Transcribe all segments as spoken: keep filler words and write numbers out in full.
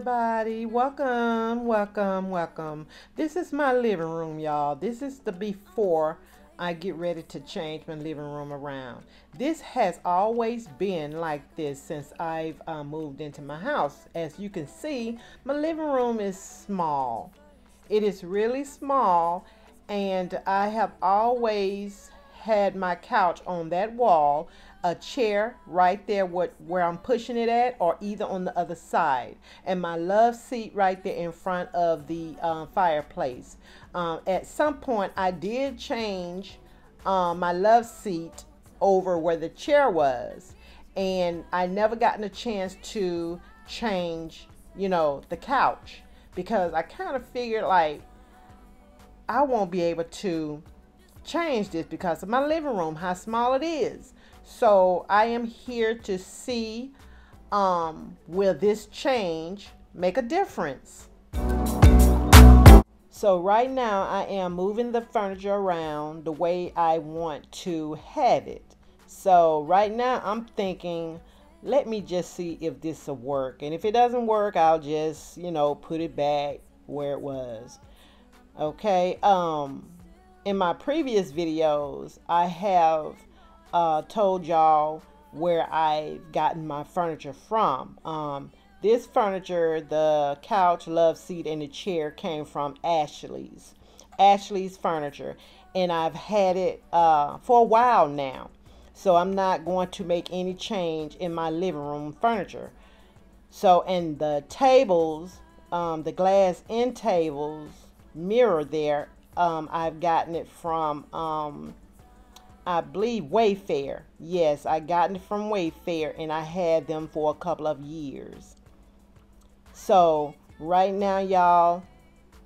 everybody. Welcome, welcome, welcome. This is my living room, y'all. This is the before I get ready to change my living room around. This has always been like this since I've uh, moved into my house. As you can see, my living room is small. It is really small, and I have always had my couch on that wall, a chair right there what where I'm pushing it at, or either on the other side, and my love seat right there in front of the uh, fireplace. Um, at some point I did change uh, my love seat over where the chair was, and I never gotten a chance to change, you know, the couch, because I kind of figured like I won't be able to change this because of my living room, how small it is. So I am here to see, um, will this change make a difference? So right now I am moving the furniture around the way I want to have it. So right now I'm thinking, let me just see if this will work. And if it doesn't work, I'll just, you know, put it back where it was. Okay. Um, in my previous videos, I have Uh, told y'all where I've gotten my furniture from. Um, this furniture, the couch, love seat, and the chair, came from Ashley's. Ashley's Furniture. And I've had it uh, for a while now. So I'm not going to make any change in my living room furniture. So, and the tables, um, the glass end tables, mirror there, um, I've gotten it from... Um, I believe Wayfair. Yes, I got it from Wayfair, and I had them for a couple of years. So right now, y'all,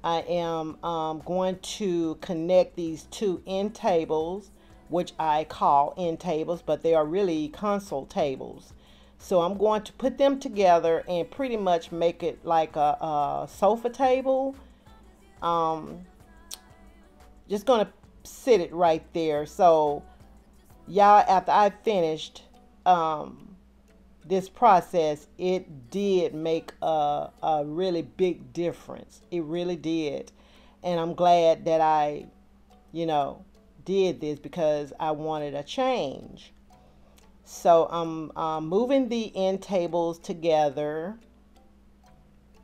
I am um, going to connect these two end tables, which I call end tables, but they are really console tables. So I'm going to put them together and pretty much make it like a, a sofa table. Um, just gonna sit it right there. So y'all, after I finished um, this process, it did make a, a really big difference. It really did. And I'm glad that I, you know, did this, because I wanted a change. So I'm uh, moving the end tables together.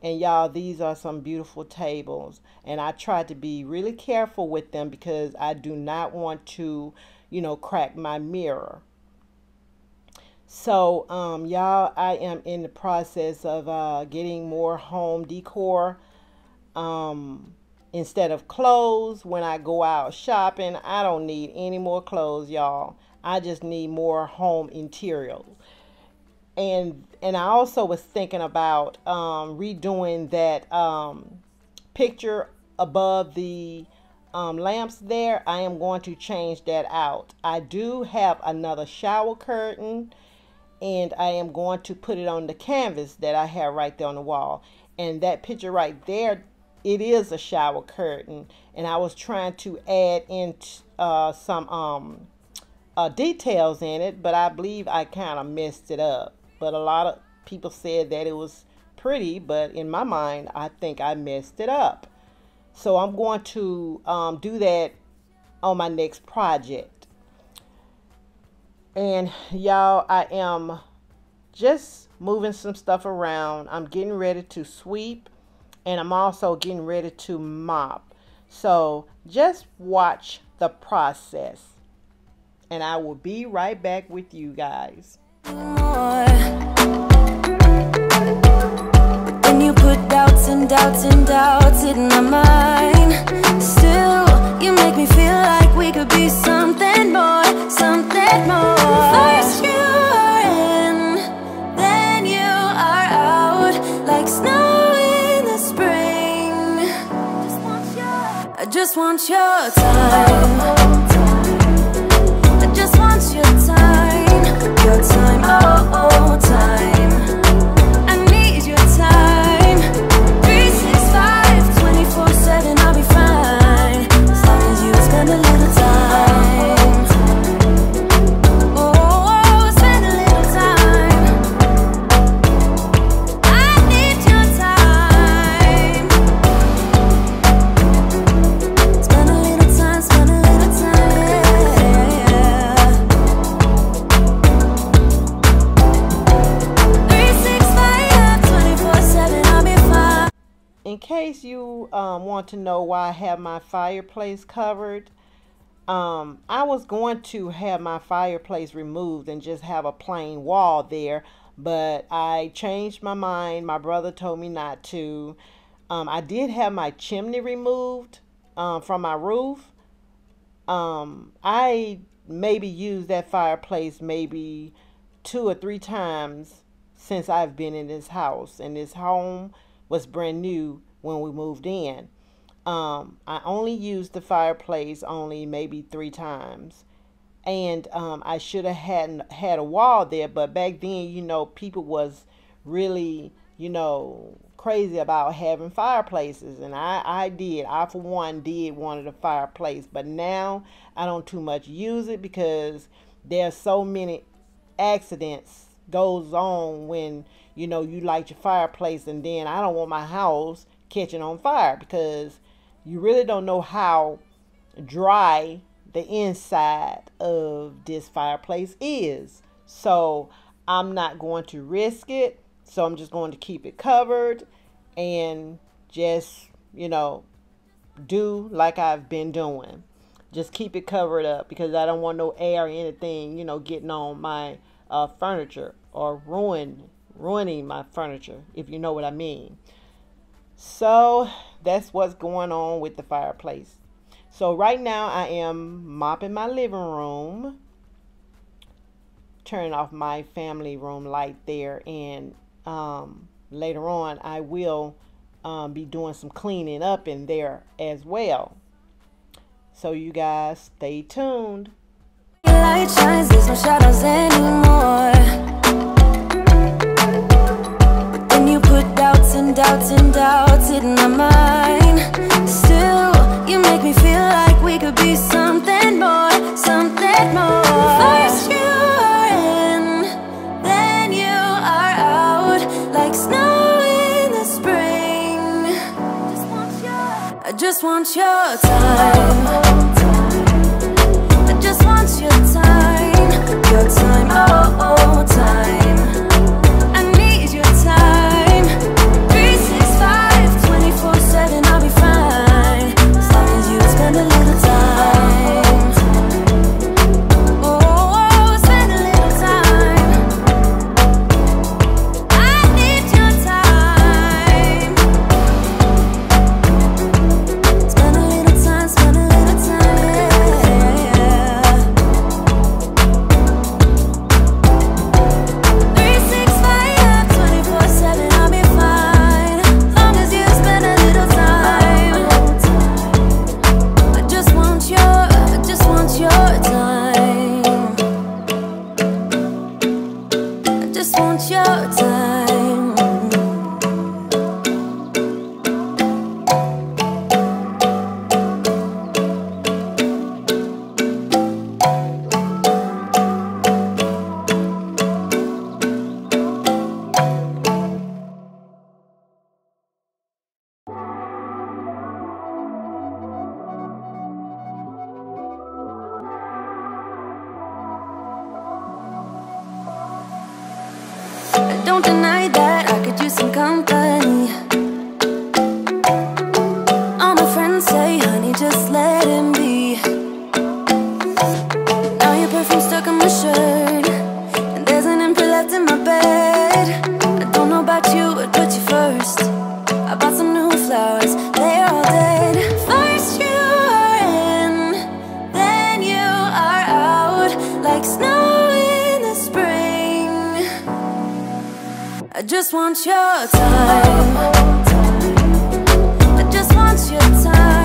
And y'all, these are some beautiful tables, and I tried to be really careful with them because I do not want to, you know, crack my mirror. So, um, y'all, I am in the process of uh, getting more home decor. Um, instead of clothes, when I go out shopping, I don't need any more clothes, y'all. I just need more home interiors. And and I also was thinking about um, redoing that um, picture above the um, lamps there. I am going to change that out. I do have another shower curtain, and I am going to put it on the canvas that I have right there on the wall. And that picture right there, it is a shower curtain. And I was trying to add in uh, some um, uh, details in it, but I believe I kind of messed it up. But a lot of people said that it was pretty, but in my mind, I think I messed it up. So I'm going to um, do that on my next project. And y'all, I am just moving some stuff around. I'm getting ready to sweep, and I'm also getting ready to mop. So just watch the process, and I will be right back with you guys. When you put doubts and doubts and doubts in my mind, still you make me feel like we could be something more, something more. First you are in, then you are out, like snow in the spring. I just want your time. I just want your time. Your time, oh, oh, time. I need your time. three sixty-five, twenty-four seven, I'll be fine. As long as you spend a little time. Oh, spend a little time. I need your time. case you um, want to know why I have my fireplace covered, um, I was going to have my fireplace removed and just have a plain wall there, but I changed my mind. My brother told me not to. Um, I did have my chimney removed uh, from my roof. Um, I maybe used that fireplace maybe two or three times since I've been in this house, and this home was brand new when we moved in. Um, I only used the fireplace only maybe three times. And um, I should have had, had a wall there, but back then, you know, people was really, you know, crazy about having fireplaces. And I, I did. I, for one, did wanted a fireplace. But now I don't too much use it because there's so many accidents goes on when, you know, you light your fireplace. And then I don't want my house catching on fire because you really don't know how dry the inside of this fireplace is. So I'm not going to risk it. So I'm just going to keep it covered and just, you know, do like I've been doing. Just keep it covered up because I don't want no air or anything, you know, getting on my uh, furniture or ruin, ruining my furniture, if you know what I mean. So that's what's going on with the fireplace. So right now I am mopping my living room, turning off my family room light there, and um, later on I will um, be doing some cleaning up in there as well. So you guys stay tuned. Light shines, there's no shadows anymore. But then you put doubts and doubts and doubts in my mind. Still, you make me feel like we could be something more, something more. First you are in, then you are out, like snow in the spring. Just want your, I just want your time. I just want your time, your time, oh, oh, time. I need your time. three sixty-five, twenty-four seven, I'll be fine. Spend a little time. Oh, spend a little time. I need your time. Spend a little time, spend a little time. three sixty-five, twenty-four seven, I'll be fine. Long as you spend a little time. Your time. I just want your time.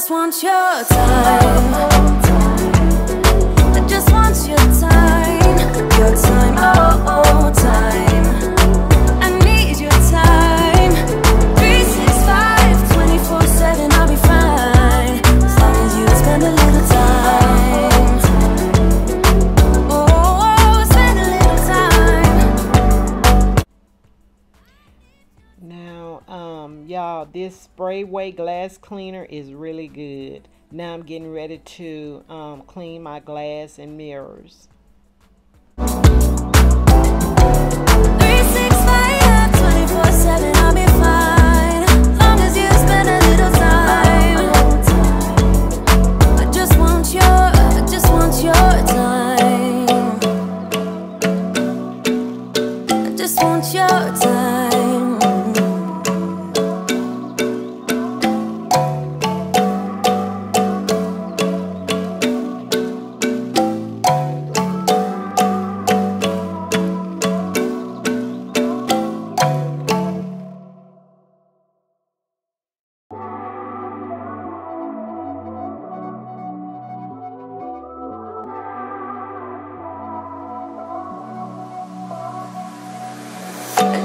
just want your time. I just want your time. Your time, oh, oh, time. I need your time. three sixty-five, twenty-four seven, I'll be fine. As long as you spend a little time. Oh, oh, spend a little time. Now, um, y'all, this Sprayway glass cleaner is really good. Now I'm getting ready to um, clean my glass and mirrors.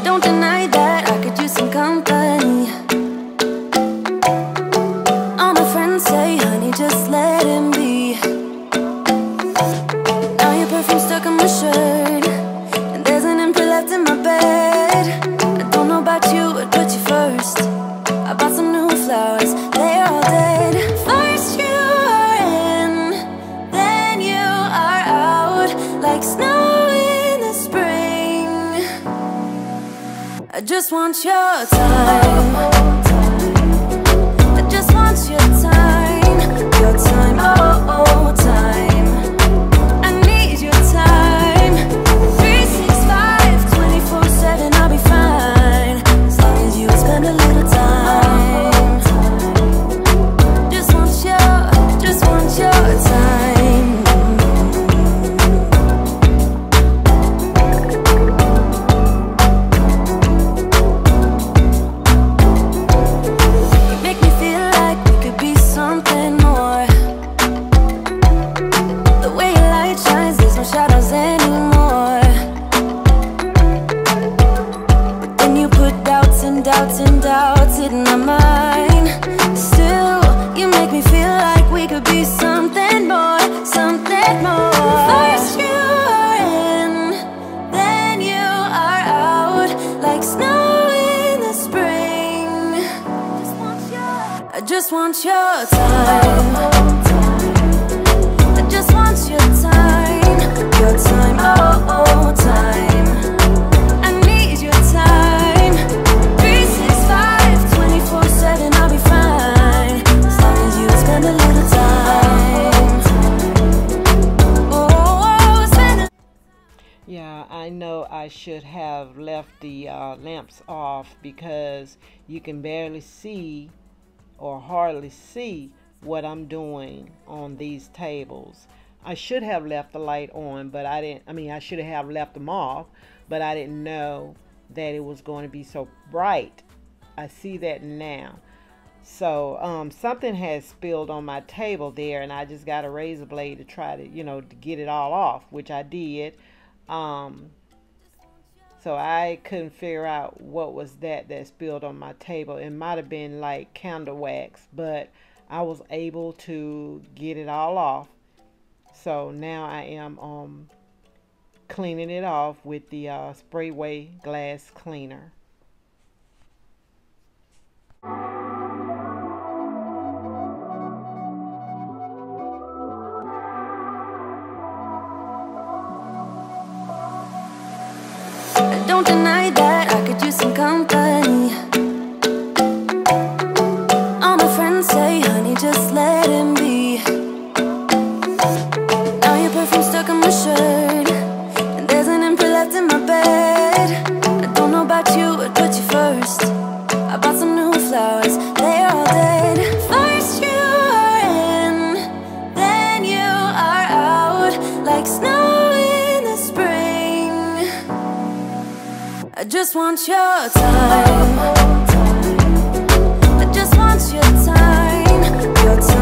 Don't deny that I could use some company. All my friends say, honey, just let him be. Now your perfume's stuck on my shirt, and there's an imprint left in my bed. I don't know about you, I put you first. I bought some new flowers, they're all dead. First you are in, then you are out, like snow. I just want your time. I just want your time. Your time, oh, oh, time. I need your time. three sixty-five, twenty-four seven, I'll be fine. As long as you spend a little time. Just want your, just want your time. I just want your time. I just want your time. Your time, oh, oh, time. I need your time. three sixty-five, twenty-four seven, I'll be fine. As long as you spend a little time. Oh, oh, spend a. Yeah, I know I should have left the uh, lamps off because you can barely see or hardly see what I'm doing on these tables. I should have left the light on, but I didn't. I mean, I should have left them off, but I didn't know that it was going to be so bright. I see that now. So um, something has spilled on my table there, and I just got a razor blade to try to, you know, to get it all off, which I did. Um, So I couldn't figure out what was that that spilled on my table. It might have been like candle wax, but I was able to get it all off. So now I am um, cleaning it off with the uh, Sprayway glass cleaner. Don't deny that I could use some company. All my friends say, honey, just let him be. Now your perfume's stuck on my shirt, and there's an imprint left in my bed. I don't know about you, I put you first. I bought some new flowers, they're all dead. First you are in, then you are out, like snow. I just want your time. I just want your time. Your time.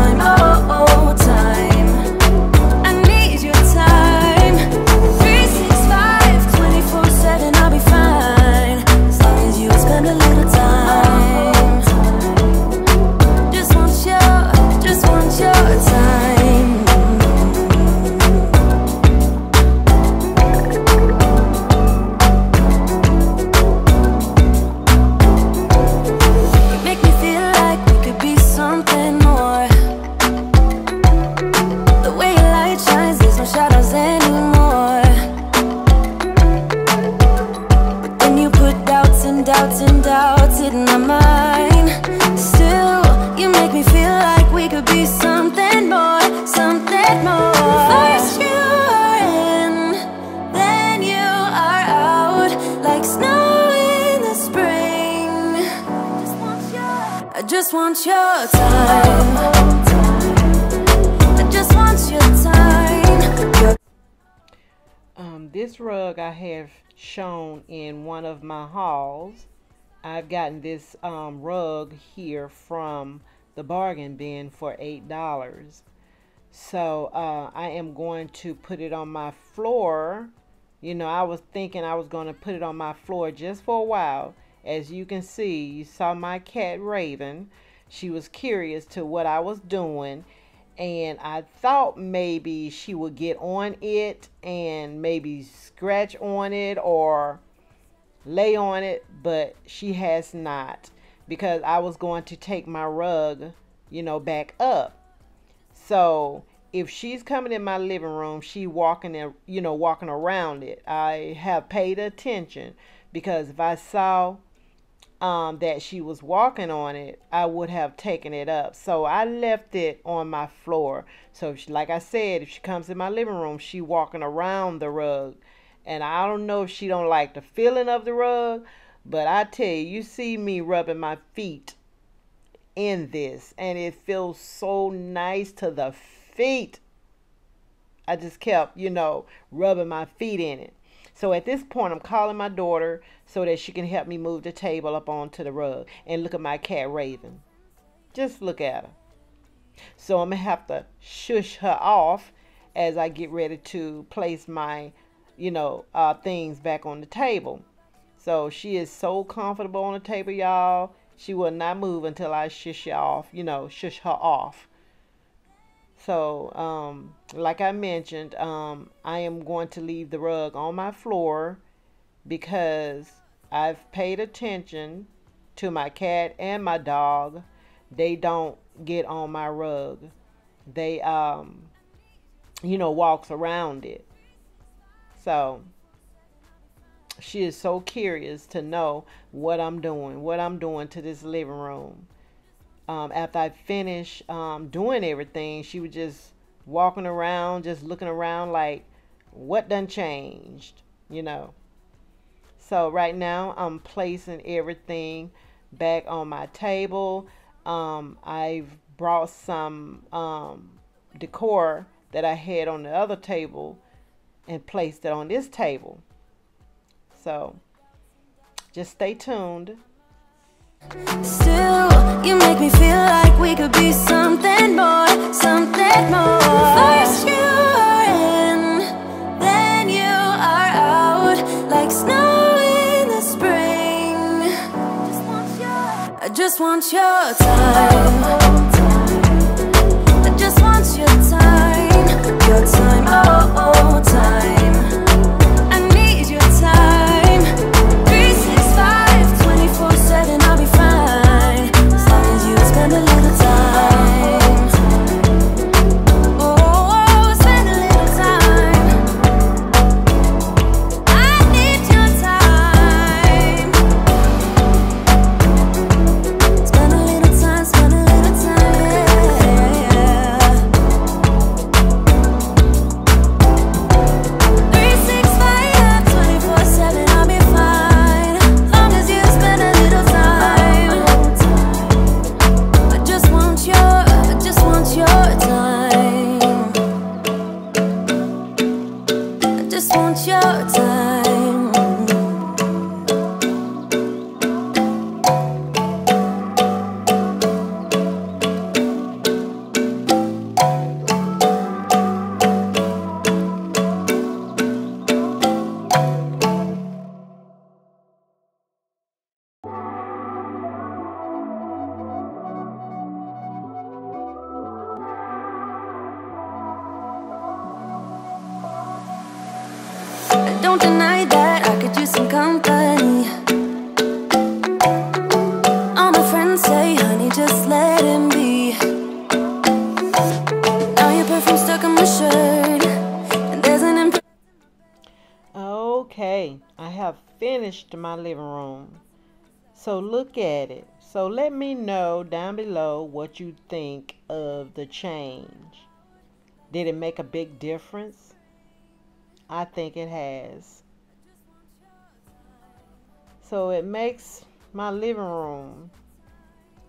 I just want your time. I just want your time. Um, this rug I have shown in one of my hauls. I've gotten this um, rug here from the bargain bin for eight dollars. So uh, I am going to put it on my floor. You know, I was thinking I was going to put it on my floor just for a while. As you can see, you saw my cat Raven. She was curious to what I was doing, and I thought maybe she would get on it and maybe scratch on it or lay on it, but she has not, because I was going to take my rug, you know, back up. So if she's coming in my living room, she walking in, you know, walking around it. I have paid attention, because if I saw Um, that she was walking on it, I would have taken it up. So I left it on my floor. So if she, like I said, if she comes in my living room, she walking around the rug, and I don't know if she don't like the feeling of the rug, but I tell you, you see me rubbing my feet in this, and it feels so nice to the feet. I just kept, you know, rubbing my feet in it. So at this point, I'm calling my daughter so that she can help me move the table up onto the rug. And look at my cat, Raven. Just look at her. So I'm going to have to shush her off as I get ready to place my, you know, uh, things back on the table. So she is so comfortable on the table, y'all. She will not move until I shush her off, you know, shush her off. So, um, like I mentioned, um, I am going to leave the rug on my floor because I've paid attention to my cat and my dog. They don't get on my rug. They, um, you know, walks around it. So she is so curious to know what I'm doing, what I'm doing to this living room. Um, after I finish um, doing everything, she was just walking around, just looking around like, what done changed, you know? So right now I'm placing everything back on my table. Um, I've brought some um, decor that I had on the other table and placed it on this table. So just stay tuned. Still, you make me feel like we could be something more, something more. First you are in, then you are out, like snow in the spring. I just want your time. I just want your time. Your time, oh, oh, time. Finished my living room. So look at it. So let me know down below what you think of the change. Did it make a big difference? I think it has. So it makes my living room,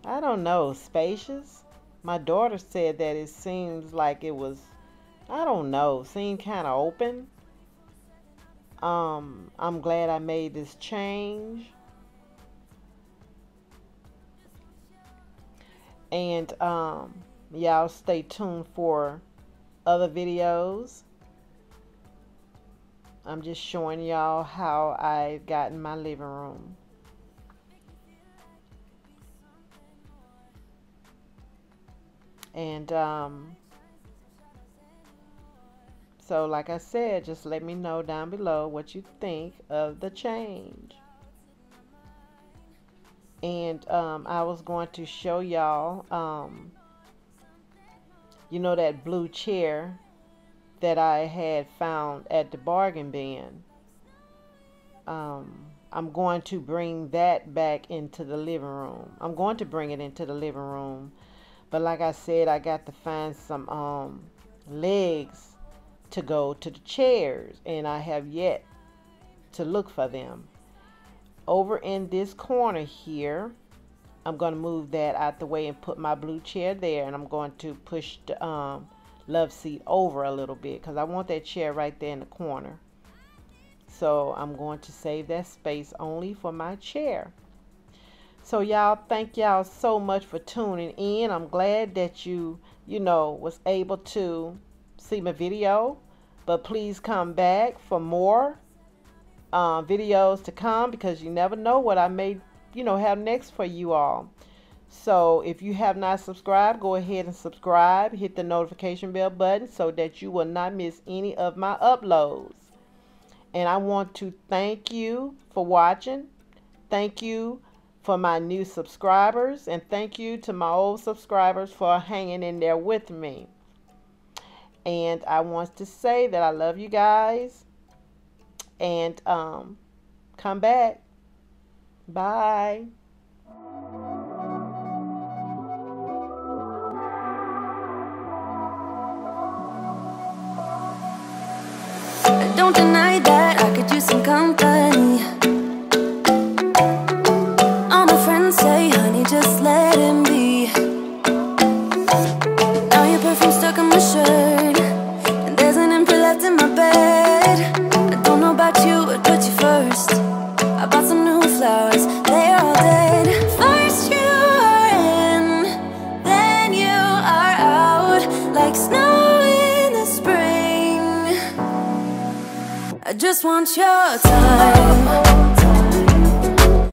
I don't know, spacious. My daughter said that it seems like it was, I don't know, seemed kind of open. Um, I'm glad I made this change. And um, y'all stay tuned for other videos. I'm just showing y'all how I've gotten my living room. And um, so like I said, just let me know down below what you think of the change. And um, I was going to show y'all, um, you know, that blue chair that I had found at the bargain bin. Um, I'm going to bring that back into the living room. I'm going to bring it into the living room. But like I said, I got to find some um, legs to go to the chairs, and I have yet to look for them. Over in this corner here, I'm going to move that out the way and put my blue chair there, and I'm going to push the um, love seat over a little bit because I want that chair right there in the corner. So I'm going to save that space only for my chair. So y'all, thank y'all so much for tuning in. I'm glad that you you know was able to see my video, but please come back for more uh, videos to come, because you never know what I may you know have next for you all. So if you have not subscribed, go ahead and subscribe. Hit the notification bell button so that you will not miss any of my uploads. And I want to thank you for watching. Thank you for my new subscribers, and thank you to my old subscribers for hanging in there with me. And I want to say that I love you guys, and um, come back. Bye. Don't deny that I could use some company. All my friends say, honey, just let him be. Now your perfume's stuck on my shirt, and there's an imprint left in my bed. I don't know about you, but put you first. I bought some new flowers, they're all dead. First you are in, then you are out, like snow in the spring. I just want your time.